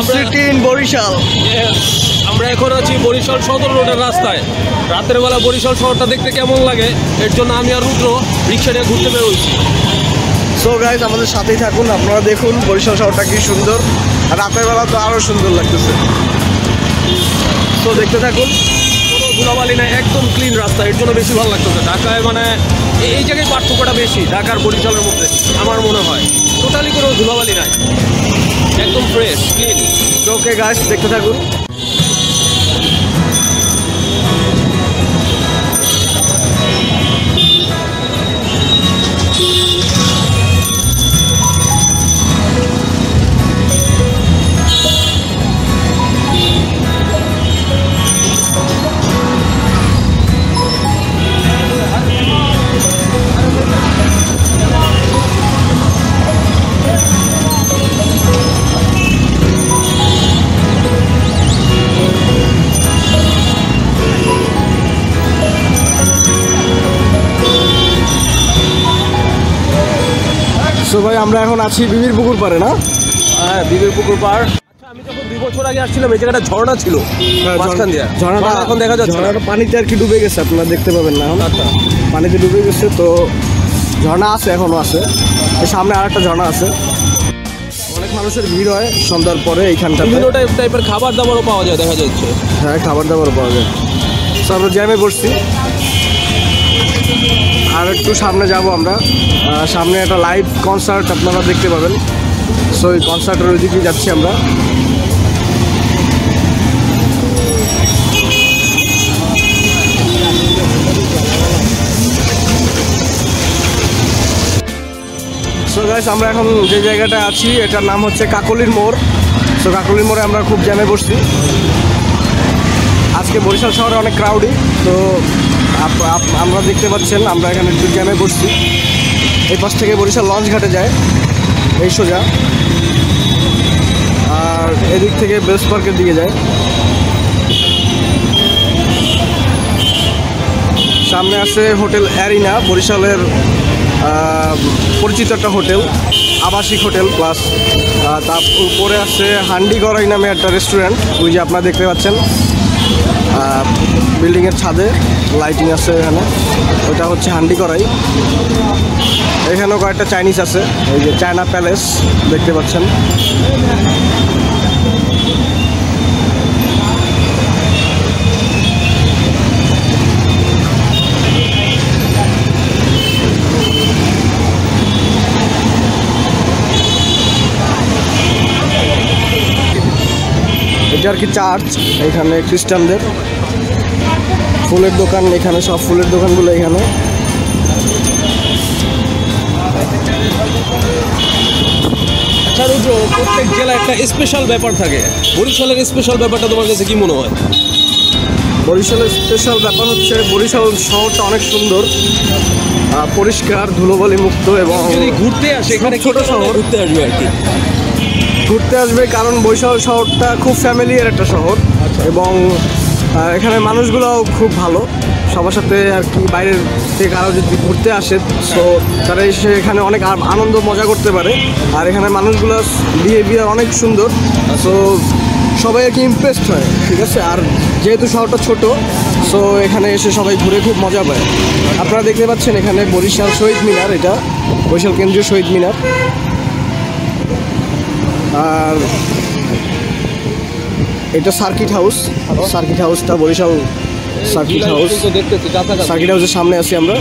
City in Barisal. Yes. আমরা এখন আছি বরিশাল সদর রোডের রাস্তায়। রাতের বেলা বরিশাল শহরটা দেখতে কেমন লাগে এর জন্য আমি আর রুদ্র রিকশা নিয়ে ঘুরতে বের হইছি। সো গাইস আমাদের সাথেই থাকুন, আপনারা দেখুন বরিশাল শহরটা কি সুন্দর, আর রাতের বেলা তো আরো সুন্দর লাগতেছে। সো দেখতে থাকুন, কোনো ধুলাবালি না, একদম ক্লিন রাস্তা, এর জন্য বেশি ভালো লাগতেছে। ঢাকায় মানে এই জায়গায় পার্থক্যটা বেশি ঢাকার বরিশালের মধ্যে আমার মনে হয়, টোটালি কোনো ধুলাবালি নাই, একদম ফ্রেশ ক্লিন। ওকে গাইস দেখতে থাকুন। তো ভাই আমরা এখন আছি বিবির পুকুর পাড়ে। না হ্যাঁ, বিবির পুকুর পাড়। আচ্ছা আমি যখন ২ বছর আগে আসছিলাম এই জায়গাটা ঝর্ণা ছিল, মাঝখান দিয়ে ঝর্ণাটা এখন দেখা যাচ্ছে। ঝর্ণাটা পানিতে আর কি ডুবে গেছে, আপনারা দেখতে পাবেন না, পানিতে ডুবে গেছে। তো ঝর্ণা আছে, এখনও আছে, সামনে আর একটা ঝর্ণা আছে। অনেক মানুষের ভিড় হয় সন্ধ্যার পরে এইখানটা। বিভিন্ন টাইপের খাবার দাবারও পাওয়া যায় দেখা যাচ্ছে। হ্যাঁ খাবার দাবারও পাওয়া যায়। তো আমরা জ্যামে বসছি, আর একটু সামনে যাব আমরা, সামনে একটা লাইভ কনসার্ট আপনারা দেখতে পাবেন। সো এই কনসার্টের ওই দিকেই যাচ্ছি আমরা। সো গাইস আমরা এখন যে জায়গাটা আছি এটার নাম হচ্ছে কাকলিন মোড়। সো কাকলিন মোড়ে আমরা খুব জ্যামে বসছি। আজকে বরিশাল শহরে অনেক ক্রাউডি, তো আমরা দেখতে পাচ্ছেন আমরা এখানে একটু জ্যামে বসছি। এই পাশ থেকে বরিশাল লঞ্চ ঘাটে যায় এই সোজা, আর এদিক থেকে বেলস পার্কের দিকে যায়। সামনে আছে হোটেল অ্যারিনা, বরিশালের পরিচিত একটা হোটেল, আবাসিক হোটেল প্লাস। তার উপরে আছে হান্ডি গড়াই নামে একটা রেস্টুরেন্ট, ওই যে আপনারা দেখতে পাচ্ছেন বিল্ডিংয়ের ছাদে লাইটিং আছে এখানে, ওটা হচ্ছে হান্ডি করাই। এখানেও কয়েকটা চাইনিজ আছে, এই যে চায়না প্যালেস দেখতে পাচ্ছেন। এটা আর কি চার্চ, এখানে খ্রিস্টানদের ফুলের দোকান, এখানে সব ফুলের দোকানগুলো এখানে। আচ্ছা রুদ্র, প্রত্যেক জেলায় একটা স্পেশাল ব্যাপার থাকে, বরিশালের স্পেশাল ব্যাপারটা তোমার কাছে কি মনে হয়? বরিশালের স্পেশাল ব্যাপার হচ্ছে বরিশাল শহরটা অনেক সুন্দর, পরিষ্কার, ধুলোবালি মুক্ত, এবং যদি ঘুরতে আসে এখানে ছোট শহর ঘুরতে আসবে আর কি, ঘুরতে আসবে, কারণ বরিশাল শহরটা খুব ফ্যামিলিয়ার একটা শহর, এবং এখানে মানুষগুলোও খুব ভালো, সবার সাথে আর কি। বাইরের থেকে আরও যদি ঘুরতে আসে সো তারা এসে এখানে অনেক আনন্দ মজা করতে পারে, আর এখানে মানুষগুলোর বিহেভিয়ার অনেক সুন্দর, সো সবাই আর কি ইমপ্রেসড হয়, ঠিক আছে। আর যেহেতু শহরটা ছোট সো এখানে এসে সবাই ঘুরে খুব মজা পায়। আপনারা দেখতে পাচ্ছেন এখানে বরিশাল শহীদ মিনার, এটা বরিশাল কেন্দ্রীয় শহীদ মিনার। আর এটা সার্কিট হাউস, সার্কিট হাউসটা বরিশাল সার্কিট হাউস, সার্কিট হাউসের সামনে আছি আমরা।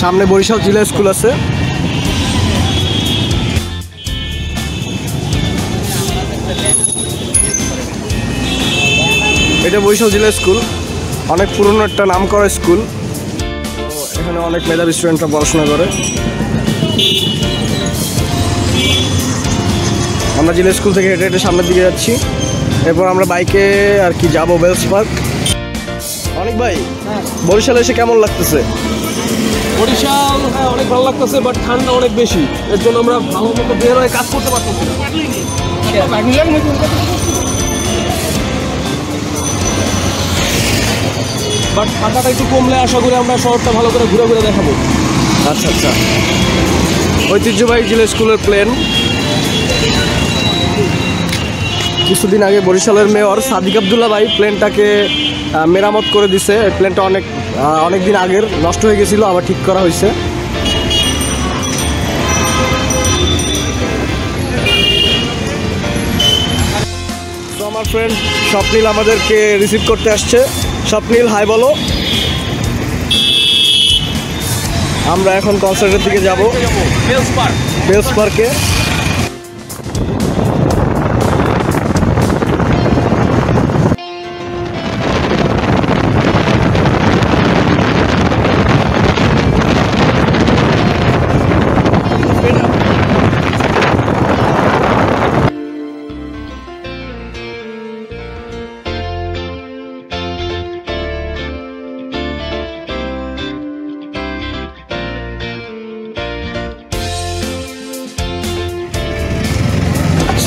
সামনে বরিশাল জিলা স্কুল আছে। এটা বরিশাল জিলা স্কুল, অনেক পুরনো একটা নাম করা স্কুল, এখানে অনেক মেধাবী স্টুডেন্টরা পড়াশোনা করে। আমরা জিলা স্কুল থেকে হেঁটে হেঁটে সামনের দিকে যাচ্ছি, এরপর আমরা বাইকে আর কি যাবো বেলস পার্ক। অনেক ভাই বরিশালে এসে কেমন লাগতেছে? বরিশাল হ্যাঁ অনেক ভালো লাগতেছে, বাট ঠান্ডা অনেক বেশি, এর জন্য আমরা ভালো মতো বের হয়ে কাজ করতে পারতেছি না। বাট ঠান্ডাটা একটু কমলে আশা করি আমরা শহরটা ভালো করে ঘুরে ঘুরে দেখাবো। আচ্ছা আচ্ছা ঐতিহ্যবাহী জিলা স্কুলের প্লেন। কিছুদিন আগে বরিশালের মেয়র সাদিক আবদুল্লাহ ভাই প্লেনটাকে মেরামত করে দিছে। এই প্লেনটা অনেক দিন আগের নষ্ট হয়ে গেছিল, আবার ঠিক করা হয়েছে। তো আমার ফ্রেন্ড স্বপ্নীল আমাদেরকে রিসিভ করতে আসছে। স্বপ্নীল হাই বলো। আমরা এখন কনসার্টের দিকে যাব, বেলস পার্কে।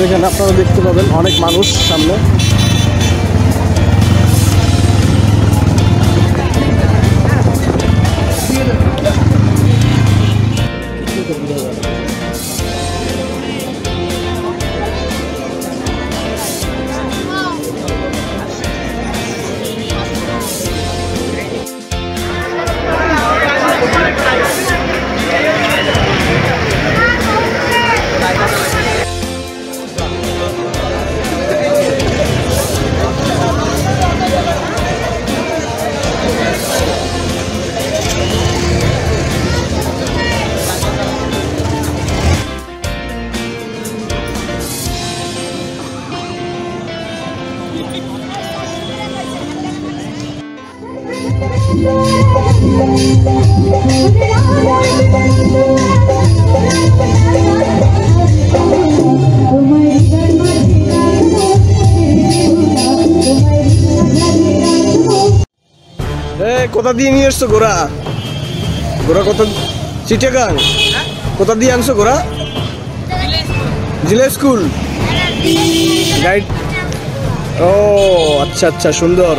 সেখানে আপনারা দেখতে পাবেন অনেক মানুষ সামনে। কোথা দিয়ে নিয়ে এসছো ঘোড়া? ঘোড়া কত? চিটাগাং। কোথা দিয়ে আনছো ঘোড়া? জিলা স্কুল। গাইড? ও আচ্ছা আচ্ছা, সুন্দর।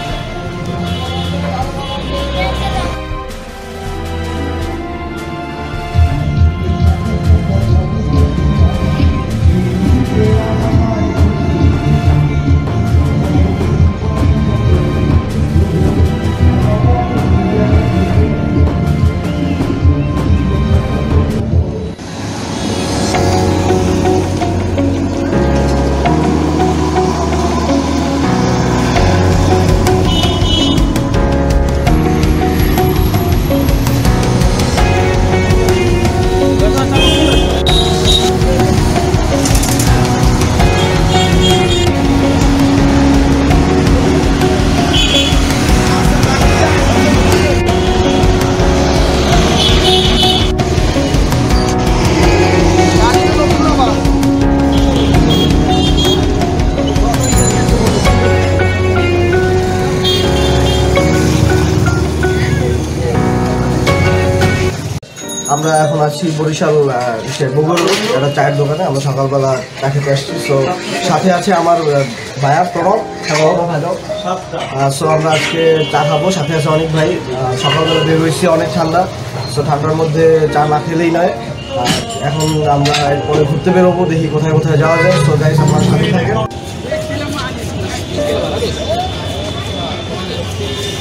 আমরা এখন আছি বরিশাল বগুড় একটা চায়ের দোকানে। আমরা সকালবেলা চা খেতে আসছি। সো সাথে আছে আমার ভাইয়া প্রণব। সো আমরা আজকে চা খাবো, সাথে আছে অনেক ভাই। সকালবেলা বের হয়েছি, অনেক ঠান্ডা। সো ঠান্ডার মধ্যে চা না খেলেই নয়। এখন আমরা পরে ঘুরতে বেরোবো, দেখি কোথায় কোথায় যাওয়া যায়। সো যাই আমার সাথে থাকে।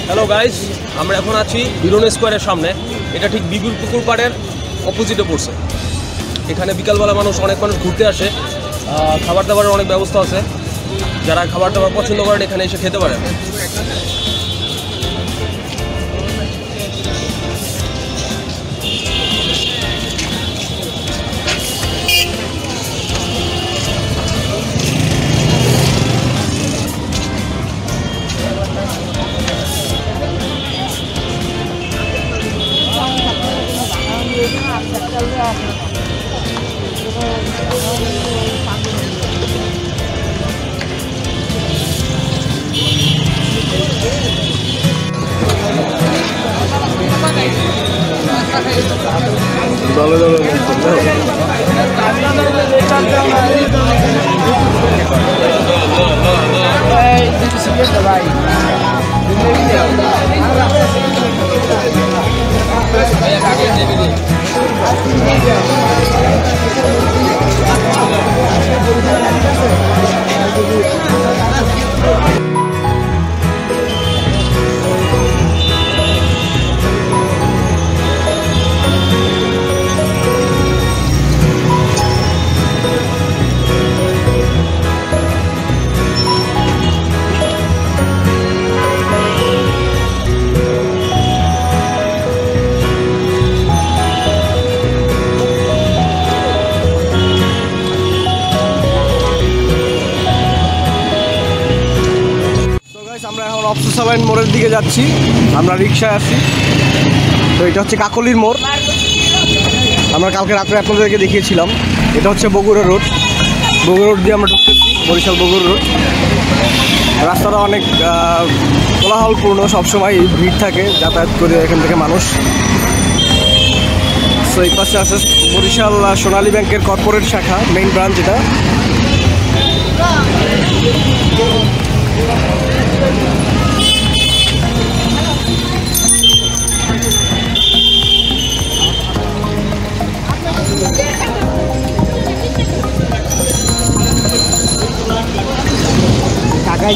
হ্যালো গাইস, আমরা এখন আছি বিরোন স্কোয়ারের সামনে। এটা ঠিক বিপুল পুকুর পাড়ের অপোজিটে পড়ছে। এখানে বিকালবেলা অনেক মানুষ ঘুরতে আসে। খাবার দাবারের অনেক ব্যবস্থা আছে। যারা খাবার দাবার পছন্দ করেন এখানে এসে খেতে পারেন। সবাই মোড়ের দিকে যাচ্ছি, আমরা রিক্সায় আসছি। তো এটা হচ্ছে কাকলির মোড়, আমরা কালকে রাত্রে আপনাদেরকে দেখিয়েছিলাম। এটা হচ্ছে বগুড়া রোড, বগুড়া রোড দিয়ে আমরা ঢুকতেছি বরিশাল বগুড়া রোড। রাস্তাটা অনেক কোলাহলপূর্ণ, সবসময় ভিড় থাকে যাতায়াত করে এখান থেকে মানুষ। তো এই পাশে আছে বরিশাল সোনালী ব্যাংকের কর্পোরেট শাখা, মেইন ব্রাঞ্চ এটা। টাকায়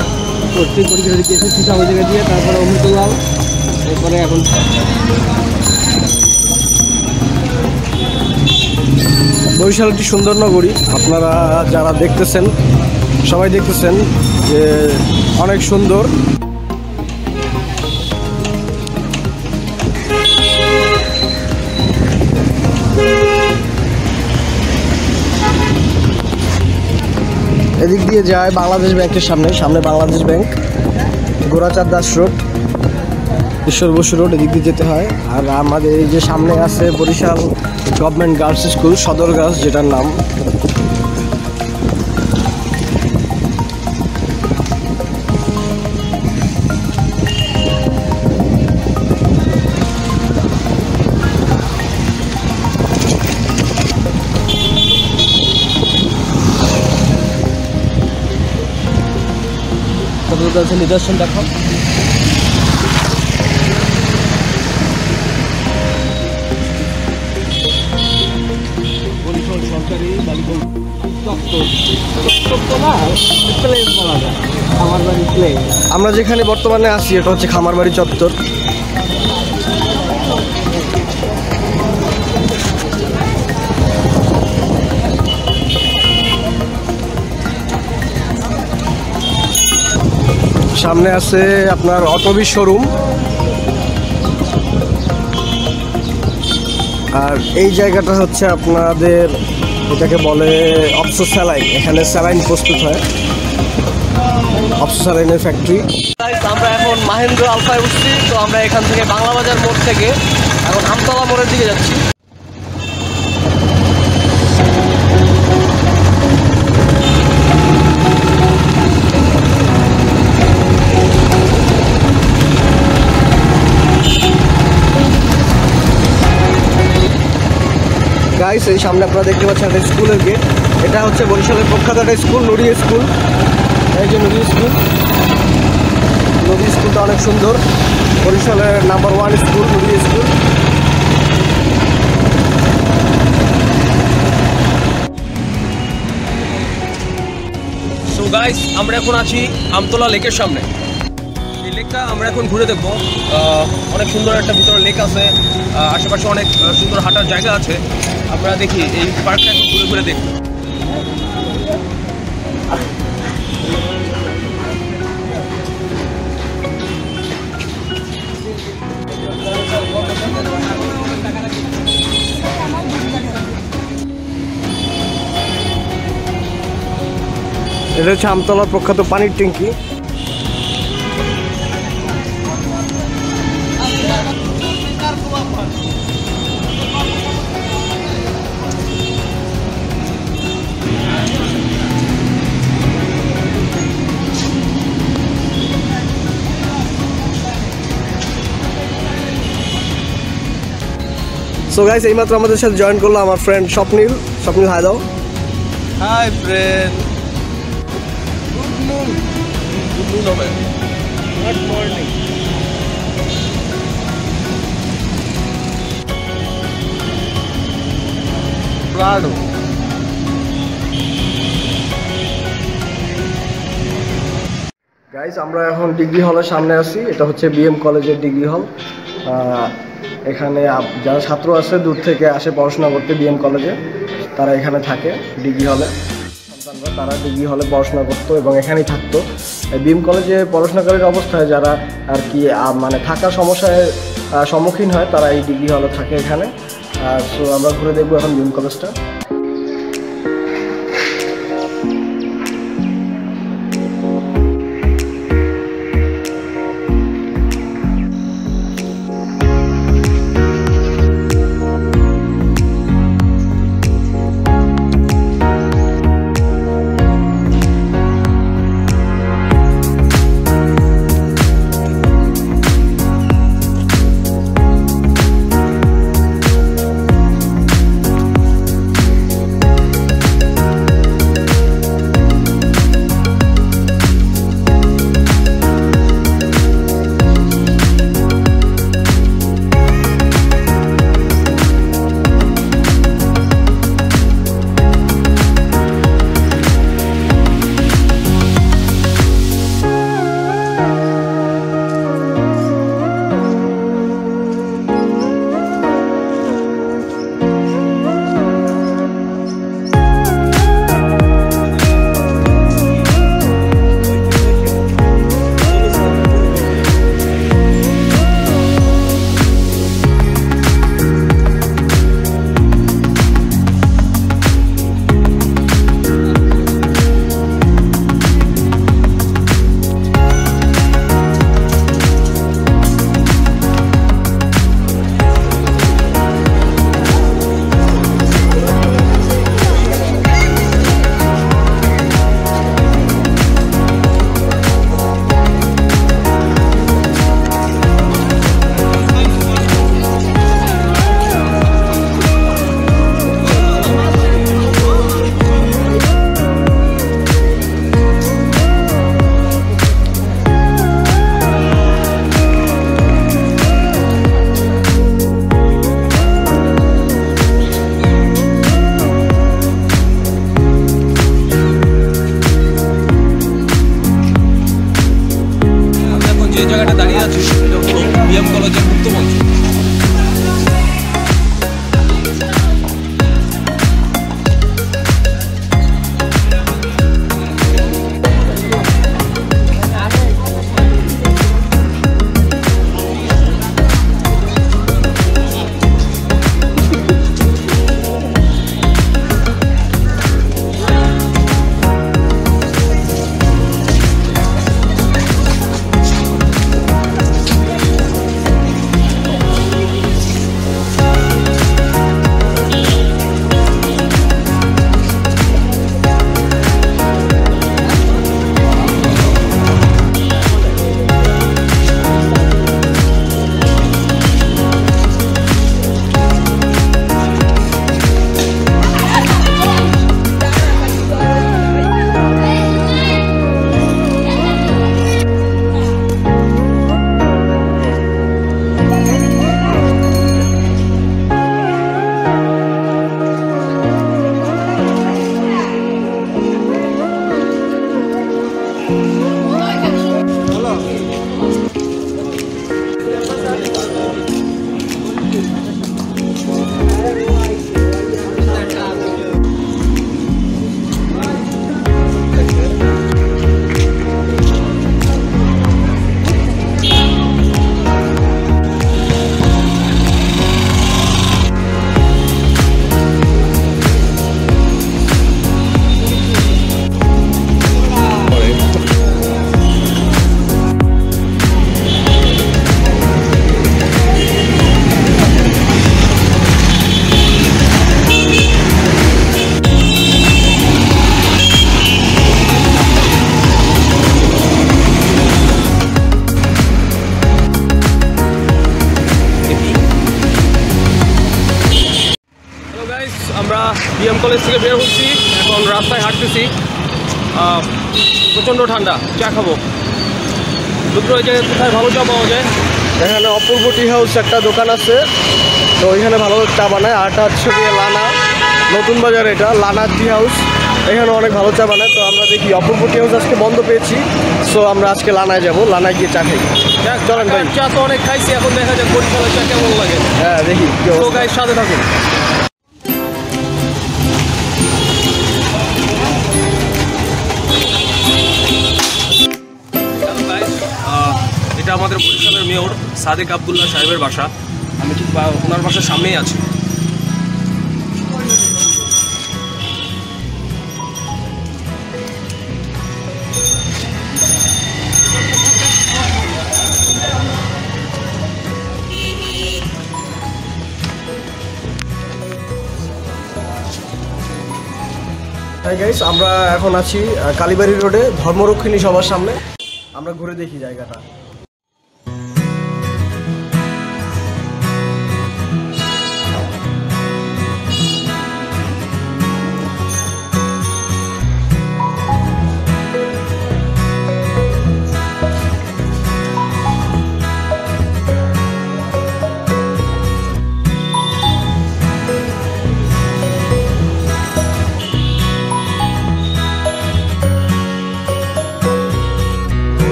প্রত্যেক পরীক্ষা দিয়ে এসেছি সব জায়গা দিয়ে, তারপরে অমৃতলাল, এরপরে এখন। বরিশাল একটি সুন্দর নগরী, আপনারা যারা দেখতেছেন সবাই দেখতেছেন যে অনেক সুন্দর। এদিক দিয়ে যায় বাংলাদেশ ব্যাংকের সামনে, সামনে Bangladesh bank, Gorachand Das road, Ishwar Basu road, এদিক দিয়ে যেতে হয়। আর আমাদের এই যে সামনে আছে Barishal government girls school Sadarghat, যেটার নাম। নিদর্শন দেখো, সরকারি আমরা যেখানে বর্তমানে আছি এটা হচ্ছে খামারবাড়ি চত্বর। সামনে আছে আপনার অটোবি শোরুম। আর এই জায়গাটা হচ্ছে আপনাদের এটাকে বলে অপসো স্যালাইন, এখানে স্যালাইন প্রস্তুত হয়, অপসো স্যালাইনের ফ্যাক্টরি। আমরা এখন মাহেন্দ্র আলফায় উঠছি, তো আমরা এখান থেকে বাংলা বাজার মোড় থেকে এখন আমতলা মোড়ের দিকে যাচ্ছি। গাইস, এই সামনে আপনারা দেখতে পাচ্ছেন একটা স্কুলের গেট, এটা হচ্ছে বরিশালের প্রখ্যাত একটা স্কুল নুরি স্কুল। এই যে নুরি স্কুল, নুরি স্কুলটা অনেক সুন্দর, বরিশালের number 1 school Nuri school. So guys, আমরা এখন আছি আমতলা লেকের সামনে। এই লেকটা আমরা এখন ঘুরে দেখবো, অনেক সুন্দর একটা ভিতরে লেক আছে, আশেপাশে অনেক সুন্দর হাঁটার জায়গা আছে। আমরা দেখি এই পার্কটা ঘুরে ঘুরে দেখি। এটা হচ্ছে আমতলার প্রখ্যাত পানির ট্যাঙ্কি। So guys, এইমাত্র আমাদের সাথে জয়েন করলো আমার ফ্রেন্ড স্বপ্নীল। স্বপ্নীল হাই দাও। Hi friend, good noon. Good noon, good morning. প্রাডো গাইস, আমরা এখন ডিগ্রি হলের সামনে আছি। এটা হচ্ছে বিএম কলেজের ডিগ্রি হল। এখানে যারা ছাত্র আছে দূর থেকে আসে পড়াশোনা করতে বিএম কলেজে, তারা এখানে থাকে ডিগ্রি হলে। তারা ডিগ্রি হলে পড়াশোনা করতো এবং এখানেই থাকতো। বিএম কলেজে পড়াশোনাকালীন অবস্থায় যারা আর কি মানে থাকার সমস্যায় সম্মুখীন হয়, তারা এই ডিগ্রি হলে থাকে এখানে। আর সো আমরা ঘুরে দেখবো এখন বিএম কলেজটা। কলেজ থেকে বের হচ্ছি, এখন রাস্তায় হাঁটতেছি, প্রচণ্ড ঠান্ডা, চা খাবো। দুপুর ওই জায়গায় কোথায় ভালো চা পাওয়া যায়? এখানে অপূর্ব টি হাউস একটা দোকান আছে, তো ওইখানে ভালো চা বানায়। আটা ছবি লানা নতুন বাজার, এটা লানা টি হাউস, এখানে অনেক ভালো চা বানায়। তো আমরা দেখি অপূর্ব টি হাউস আজকে বন্ধ পেয়েছি, সো আমরা আজকে লানায় যাব, লানায় গিয়ে চা খাই। চলেন ভাই, চা তো অনেক খাইছি, এখন দেখা যাক বরিশালের চা কেমন লাগে। হ্যাঁ দেখি, তো গাইস সাথে থাকুন। এটা আমাদের বরিশালের মেয়র সাদিক আব্দুল্লাহ সাহেবের বাসা, আমি ঠিক ওনার বাসার সামনেই আছি। হাই গাইস, আমরা এখন আছি কালীবাড়ি রোডে ধর্মরক্ষিণী সবার সামনে, আমরা ঘুরে দেখি জায়গাটা।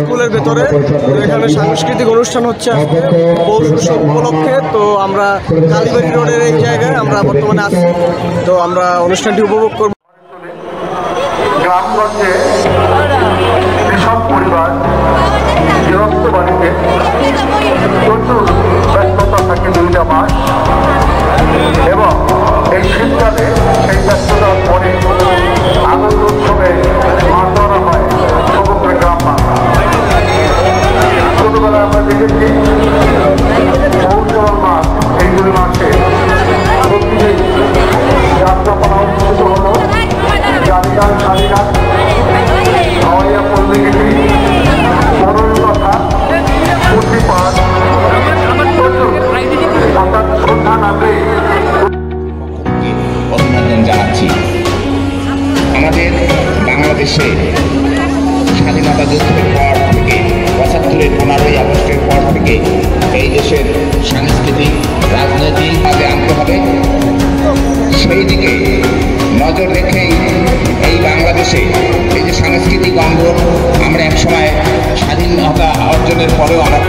স্কুলের ভেতরে এখানে সাংস্কৃতিক অনুষ্ঠান হচ্ছে আজকে পৌষ উৎসব উপলক্ষে, তো আমরা কালীবাড়ি রোডের এই জায়গায় আমরা বর্তমানে আছি, তো আমরা অনুষ্ঠানটি উপভোগ করব। গ্রামগঞ্জে কৃষক পরিবার গৃহস্থ বাড়িতে প্রচুর ব্যস্ততা থাকে 2 মাস, এবং এই শীতকালে সেই ব্যস্ততার পরে আনন্দ উৎসবে মাছ ধরা হয় সমুদ্র গ্রাম। ছোটবেলা আমরা দেখেছি পৌষের মাস, এই 2 মাসে প্রতিদিন যাত্রাপালা অনুষ্ঠিত হল, গাড়ি গান সারি গান হাওয়াইয়া পল্লীগিরি কথা পুঁথিপাঠ অর্থাৎ শ্রদ্ধা নামে অভিনন্দন জানাচ্ছি। আমাদের বাংলাদেশে স্বাধীনতা যুদ্ধের পর থেকে 75-এর 15 আগস্টের পর থেকে এই দেশের সাংস্কৃতিক রাজনৈতিক আগে আনতে হবে, সেই দিকে নজর রেখেই এই বাংলাদেশে এই যে সাংস্কৃতিক আন্দোলন আমরা একসময় স্বাধীনতা অর্জনের পরেও আমরা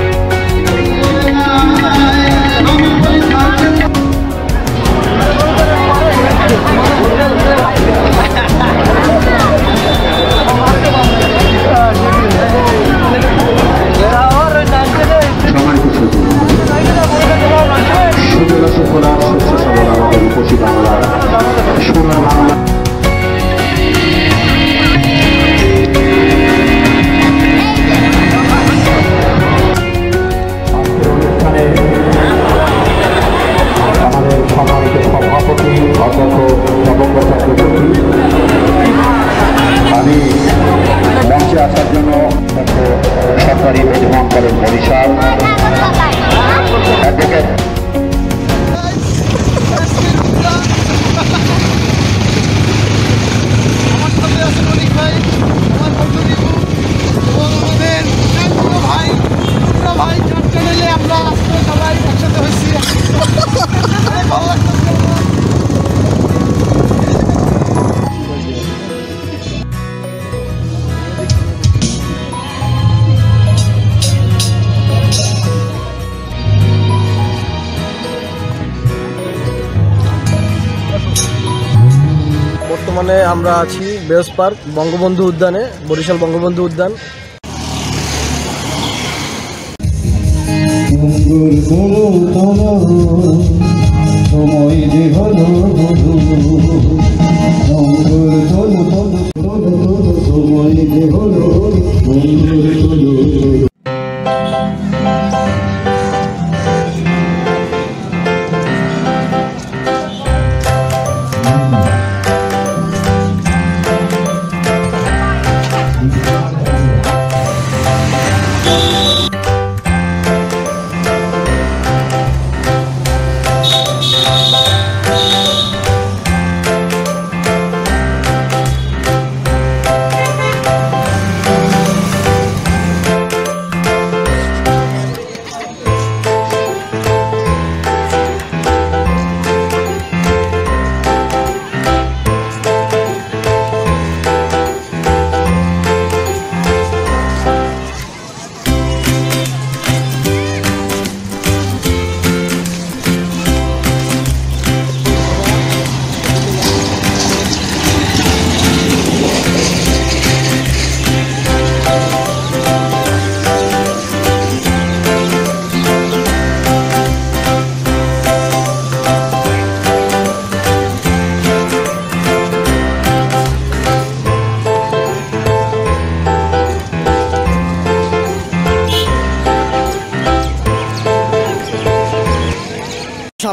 মানে আমরা আছি বেলস পার্ক বঙ্গবন্ধু উদ্যানে, বরিশাল বঙ্গবন্ধু উদ্যান।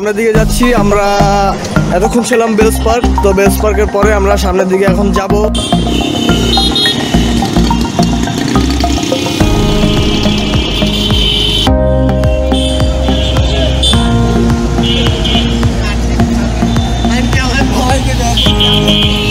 সামনের দিকে যাচ্ছি। আমরা এতক্ষণ ছিলাম বেলস পার্ক, তো বেলস পার্কের পরে আমরা সামনের দিকে এখন যাব।